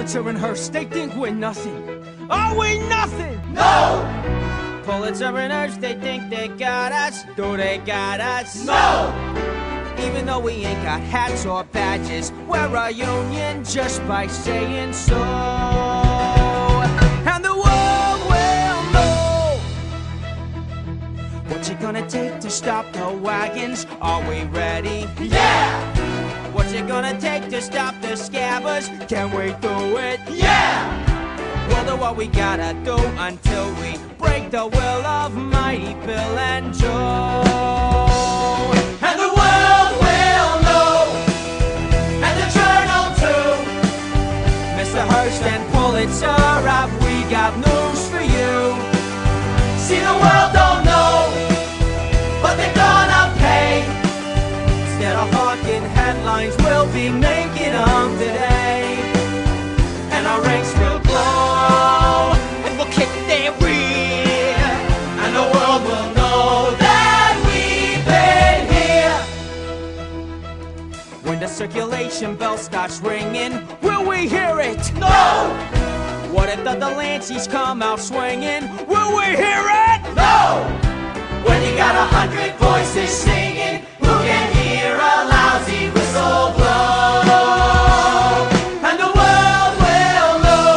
Pulitzer and Hearst, they think we're nothing. Are we nothing? No! Pulitzer and Hearst, they think they got us. Do they got us? No! Even though we ain't got hats or badges, we're a union just by saying so. And the world will know. What's it gonna take to stop the wagons? Are we ready? Yeah! What's it gonna take to stop the scabbers? Can we do it? Yeah! We'll do what we gotta do until we break the will of mighty Bill and Joe. And the world will know, and the journal too. Mr. Hearst and Pulitzer, have we got news for you? See, the world don't know, but they're gonna pay. Instead of hawking headlines, we'll be making them today. And our ranks will glow, and we'll kick their rear, and the world will know that we've been here. When the circulation bell starts ringing, will we hear it? No! What if the Delanceys come out swinging? Will we hear it? No! When you got 100 voices singing, who can hear a lousy whistle blow? And the world will know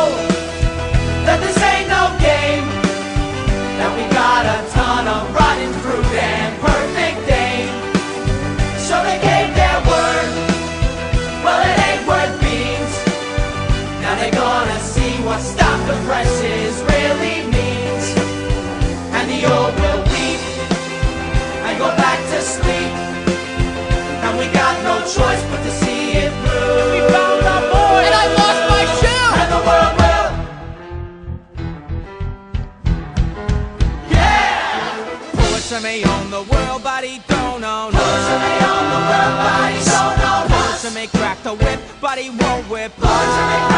that this ain't no game, that we got a ton of rotten fruit and perfect aim. So they gave their word, well it ain't worth beans. Now they're gonna see what stop the press is really means. And the old will weep and go back to sleep. We got no choice but to see it through. And we found our boy, and I lost my shoe. And the world will, yeah. Pulitzer may own the world, but he don't own us. Pulitzer may own the world, but he don't own us. Pulitzer may crack the whip, but he won't whip us.